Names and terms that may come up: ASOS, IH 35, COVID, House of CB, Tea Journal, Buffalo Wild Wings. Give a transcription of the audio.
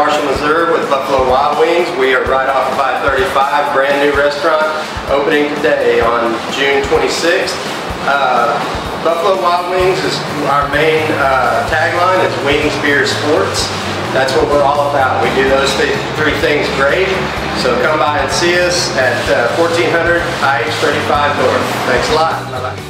Marshall, Missouri with Buffalo Wild Wings. We are right off of IH 35, brand new restaurant, opening today on June 26th. Buffalo Wild Wings is our main tagline is wings, beer, sports. That's what we're all about. We do those three things great. So come by and see us at 1400 IH 35 North. Thanks a lot. Bye-bye.